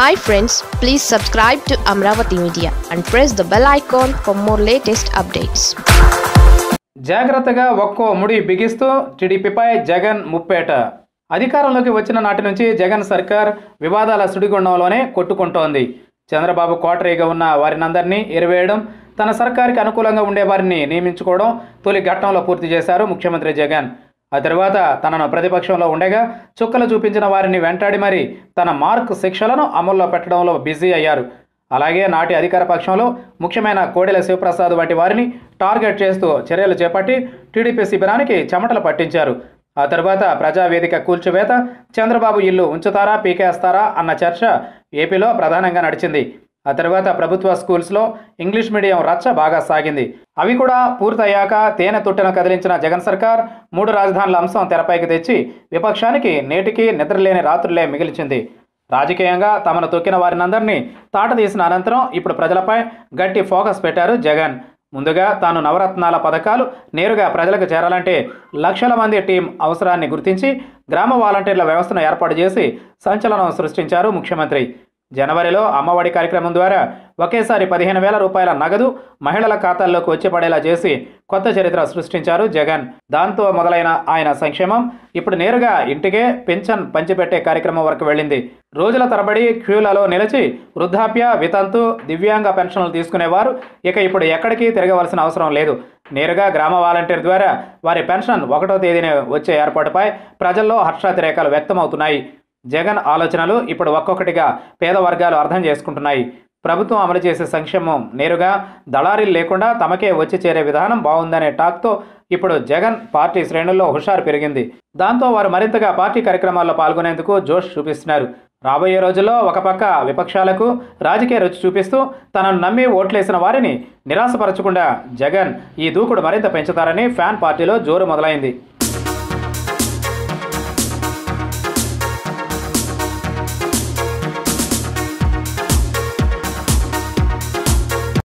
Hi friends, please subscribe to Amravati Media and press the bell icon for more latest updates. జాగ్రత్తగా ఒక్కో ముడి బిగిస్తూ టీడీపీపై జగన్ ముప్పేట. అధికారంలోకి వచ్చిన నాటి నుంచి జగన్ సర్కార్ వివాదాల సుడిగుండంలోనే కొట్టుకుంటోంది. చంద్రబాబు కోటరీగా ఉన్న వారినందరినీ ఎరివేయడం, తన సర్కార్కి అనుకూలంగా ఉండేవారిని నియమించుకోవడం తొలి ఘట్టంలో పూర్తి చేశారు ముఖ్యమంత్రి జగన్. ఆ తర్వాత తనను ప్రతిపక్షంలో ఉండగా చుక్కలు చూపించిన వారిని వెంటాడి మరి తన మార్క్ శిక్షలను అమల్లో పెట్టడంలో బిజీ అయ్యారు. అలాగే నాటి అధికార పక్షంలో ముఖ్యమైన కోడెల శివప్రసాద్ వంటి వారిని టార్గెట్ చేస్తూ చర్యలు చేపట్టి టీడీపీ శిబిరానికి చెమటలు పట్టించారు. ఆ తర్వాత ప్రజావేదిక కూల్చివేత, చంద్రబాబు ఇల్లు ఉంచుతారా పీకేస్తారా అన్న చర్చ ఏపీలో ప్రధానంగా నడిచింది. ఆ తర్వాత ప్రభుత్వ స్కూల్స్లో ఇంగ్లీష్ మీడియం రచ్చ బాగా సాగింది. అవి కూడా పూర్తయ్యాక తేనె తుట్టెను కదిలించిన జగన్ సర్కార్ మూడు రాజధానుల అంశం తెరపైకి తెచ్చి విపక్షానికి నేటికి నిద్రలేని రాత్రులే మిగిల్చింది. రాజకీయంగా తమను తొక్కిన వారినందరినీ తాట తీసిన అనంతరం ఇప్పుడు ప్రజలపై గట్టి ఫోకస్ పెట్టారు జగన్. ముందుగా తాను నవరత్నాల పథకాలు నేరుగా ప్రజలకు చేరాలంటే లక్షల మంది టీం అవసరాన్ని గుర్తించి గ్రామ వాలంటీర్ల వ్యవస్థను ఏర్పాటు చేసి సంచలనం సృష్టించారు ముఖ్యమంత్రి. జనవరిలో అమ్మఒడి కార్యక్రమం ద్వారా ఒకేసారి 15,000 రూపాయల నగదు మహిళల ఖాతాల్లోకి వచ్చి పడేలా చేసి కొత్త చరిత్ర సృష్టించారు జగన్. దాంతో మొదలైన ఆయన సంక్షేమం ఇప్పుడు నేరుగా ఇంటికే పెన్షన్ పంచిపెట్టే కార్యక్రమం వరకు వెళ్ళింది. రోజుల తరబడి క్యూలలో నిలిచి వృద్ధాప్య, వితంతు, దివ్యాంగ పెన్షన్లు తీసుకునేవారు ఇక ఇప్పుడు ఎక్కడికి తిరగవలసిన అవసరం లేదు. నేరుగా గ్రామ వాలంటీర్ ద్వారా వారి పెన్షన్ 1వ తేదీనే వచ్చే ఏర్పాటుపై ప్రజల్లో హర్షాతిరేకాలు వ్యక్తమవుతున్నాయి. జగన్ ఆలోచనలు ఇప్పుడు ఒక్కొక్కటిగా పేద వర్గాలు అర్థం చేసుకుంటున్నాయి. ప్రభుత్వం అమలు చేసే సంక్షేమం నేరుగా దళారీలు లేకుండా తమకే వచ్చి చేరే విధానం బాగుందనే టాక్తో ఇప్పుడు జగన్ పార్టీ శ్రేణుల్లో హుషారు పెరిగింది. దాంతో వారు మరింతగా పార్టీ కార్యక్రమాల్లో పాల్గొనేందుకు జోష్ చూపిస్తున్నారు. రాబోయే రోజుల్లో ఒక పక్క విపక్షాలకు రాజకీయ రుచి చూపిస్తూ తనను నమ్మి ఓట్లేసిన వారిని నిరాశపరచకుండా జగన్ ఈ దూకుడు మరింత పెంచుతారని ఫ్యాన్ పార్టీలో జోరు మొదలైంది.